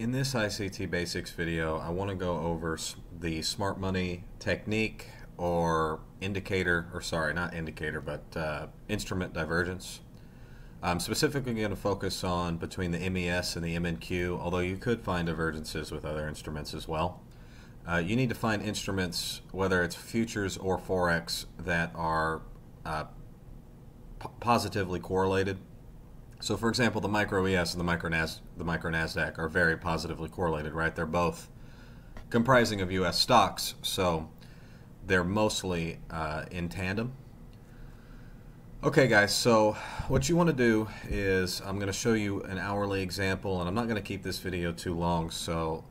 In this ICT Basics video, I want to go over the Smart Money Technique or instrument divergence. I'm specifically going to focus on between the MES and the MNQ, although you could find divergences with other instruments as well. You need to find instruments, whether it's futures or forex, that are positively correlated. So, for example, the Micro-ES and the Micro-NASDAQ are very positively correlated, right? They're both comprising of U.S. stocks, so they're mostly in tandem. Okay, guys, so what you want to do is I'm going to show you an hourly example, and I'm not going to keep this video too long, so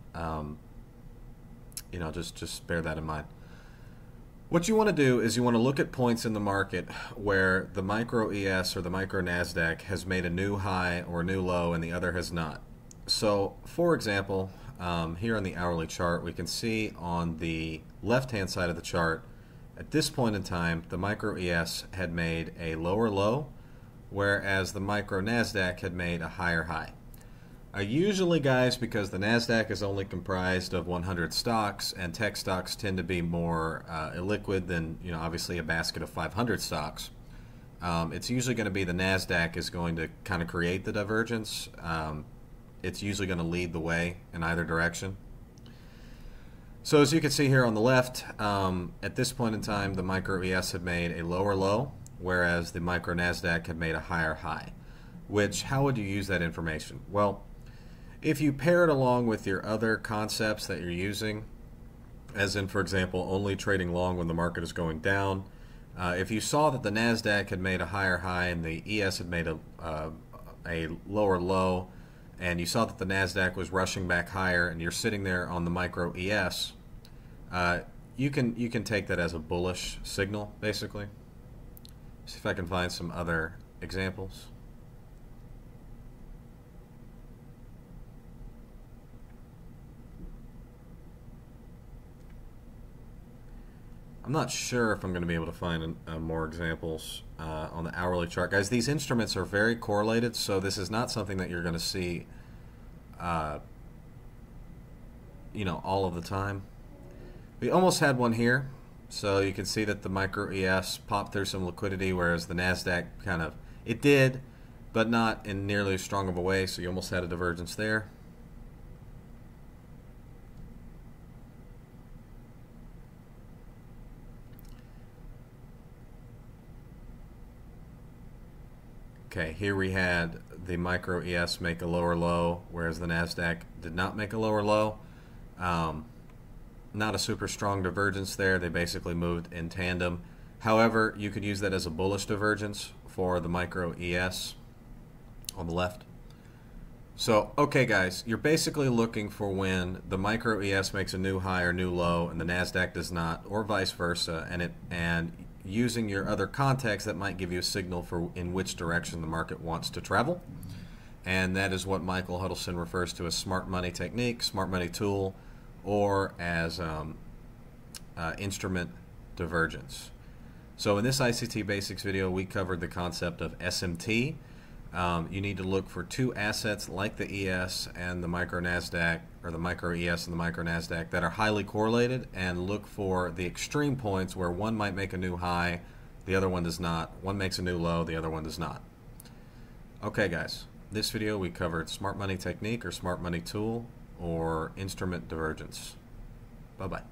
you know, just bear that in mind. What you want to do is you want to look at points in the market where the Micro-ES or the Micro-NASDAQ has made a new high or new low and the other has not. So, for example, here on the hourly chart, we can see on the left-hand side of the chart, at this point in time, the Micro-ES had made a lower low, whereas the Micro-NASDAQ had made a higher high. Usually, guys, because the NASDAQ is only comprised of 100 stocks and tech stocks tend to be more illiquid than, you know, obviously a basket of 500 stocks, it's usually going to be the NASDAQ is going to kind of create the divergence. It's usually going to lead the way in either direction. So as you can see here on the left, at this point in time, the Micro-ES had made a lower low, whereas the Micro-NASDAQ had made a higher high. Which, how would you use that information? Well, if you pair it along with your other concepts that you're using, as in, for example, only trading long when the market is going down, if you saw that the NASDAQ had made a higher high and the ES had made a lower low, and you saw that the NASDAQ was rushing back higher and you're sitting there on the Micro-ES, you can take that as a bullish signal, basically. See if I can find some other examples. I'm not sure if I'm going to be able to find more examples on the hourly chart. Guys, these instruments are very correlated, so this is not something that you're going to see you know, all of the time. We almost had one here, so you can see that the Micro-ES popped through some liquidity, whereas the NASDAQ kind of, it did, but not in nearly as strong of a way, so you almost had a divergence there. Okay, here we had the Micro-ES make a lower low, whereas the NASDAQ did not make a lower low. Not a super strong divergence there. They basically moved in tandem. However, you could use that as a bullish divergence for the Micro-ES on the left. So, okay guys, you're basically looking for when the Micro-ES makes a new high or new low and the NASDAQ does not, or vice versa, and using your other contexts that might give you a signal for in which direction the market wants to travel. And that is what Michael Huddleston refers to as smart money technique, smart money tool, or as instrument divergence. So in this ICT Basics video, we covered the concept of SMT. You need to look for two assets like the ES and the Micro-NASDAQ, or the Micro-ES and the Micro-NASDAQ, that are highly correlated, and look for the extreme points where one might make a new high, the other one does not. One makes a new low, the other one does not. Okay guys, this video we covered smart money technique or smart money tool or instrument divergence. Bye-bye.